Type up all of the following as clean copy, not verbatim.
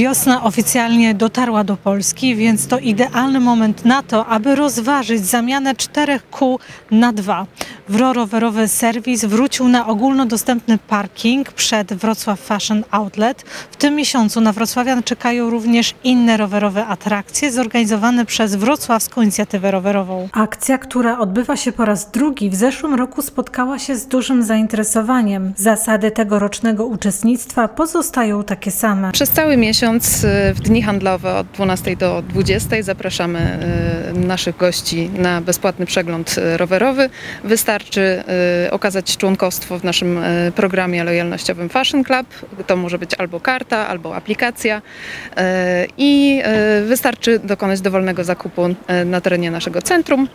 Wiosna oficjalnie dotarła do Polski, więc to idealny moment na to, aby rozważyć zamianę 4 kół na 2. Wrorowerowy serwis wrócił na ogólnodostępny parking przed Wrocław Fashion Outlet. W tym miesiącu na wrocławian czekają również inne rowerowe atrakcje zorganizowane przez Wrocławską Inicjatywę Rowerową. Akcja, która odbywa się po raz drugi w zeszłym roku, spotkała się z dużym zainteresowaniem. Zasady tegorocznego uczestnictwa pozostają takie same. Przez cały miesiąc w dni handlowe od 12 do 20 zapraszamy naszych gości na bezpłatny przegląd rowerowy. Wystarczy okazać członkostwo w naszym programie lojalnościowym Fashion Club. To może być albo karta, albo aplikacja i wystarczy dokonać dowolnego zakupu na terenie naszego centrum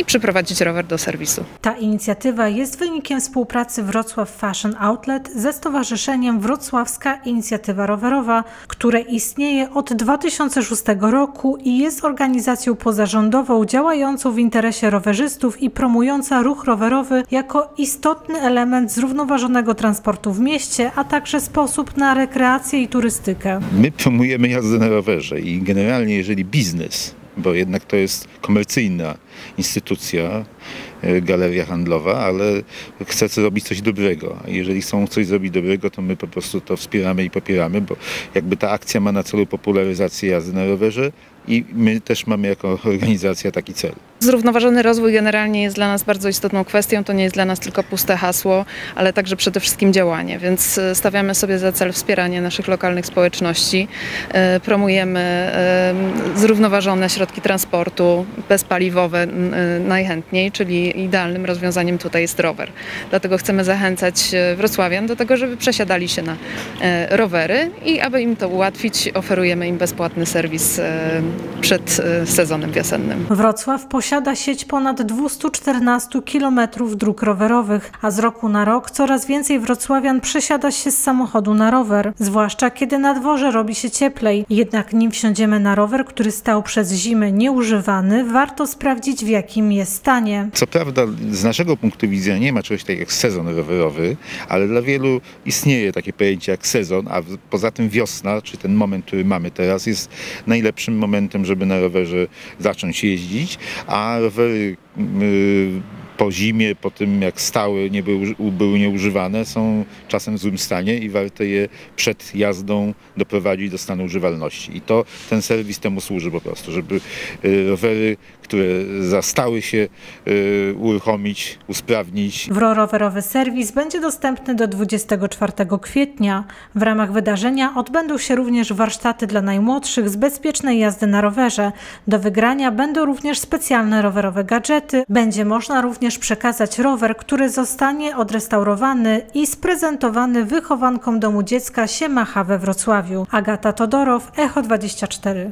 i przyprowadzić rower do serwisu. Ta inicjatywa jest wynikiem współpracy Wrocław Fashion Outlet ze Stowarzyszeniem Wrocławska Inicjatywa Rowerowa, które istnieje od 2006 roku i jest organizacją pozarządową działającą w interesie rowerzystów i promująca ruch rowerowy jako istotny element zrównoważonego transportu w mieście, a także sposób na rekreację i turystykę. My promujemy jazdę na rowerze i generalnie jeżeli biznes, bo jednak to jest komercyjna instytucja, galeria handlowa, ale chce zrobić coś dobrego. Jeżeli chcą coś zrobić dobrego, to my po prostu to wspieramy i popieramy, bo jakby ta akcja ma na celu popularyzację jazdy na rowerze i my też mamy jako organizacja taki cel. Zrównoważony rozwój generalnie jest dla nas bardzo istotną kwestią. To nie jest dla nas tylko puste hasło, ale także przede wszystkim działanie, więc stawiamy sobie za cel wspieranie naszych lokalnych społeczności. Promujemy zrównoważone środki transportu, bezpaliwowe najchętniej, czyli idealnym rozwiązaniem tutaj jest rower. Dlatego chcemy zachęcać wrocławian do tego, żeby przesiadali się na rowery i aby im to ułatwić, oferujemy im bezpłatny serwis przed sezonem wiosennym. Wrocław posiada sieć ponad 214 km dróg rowerowych, a z roku na rok coraz więcej wrocławian przesiada się z samochodu na rower, zwłaszcza kiedy na dworze robi się cieplej. Jednak nim wsiądziemy na rower, który stał przez zimę nieużywany, warto sprawdzić, w jakim jest stanie. Co prawda z naszego punktu widzenia nie ma czegoś takiego jak sezon rowerowy, ale dla wielu istnieje takie pojęcie jak sezon, a poza tym wiosna, czy ten moment, który mamy teraz, jest najlepszym momentem, żeby na rowerze zacząć jeździć, a rowery po zimie, po tym jak stały, były nieużywane, są czasem w złym stanie i warto je przed jazdą doprowadzić do stanu używalności. I to ten serwis temu służy po prostu, żeby rowery, które zastały się, uruchomić, usprawnić. Wrorowerowy serwis będzie dostępny do 24 kwietnia. W ramach wydarzenia odbędą się również warsztaty dla najmłodszych z bezpiecznej jazdy na rowerze. Do wygrania będą również specjalne rowerowe gadżety. Będzie można również przekazać rower, który zostanie odrestaurowany i sprezentowany wychowankom Domu Dziecka Siemacha we Wrocławiu. Agata Todorow, Echo 24.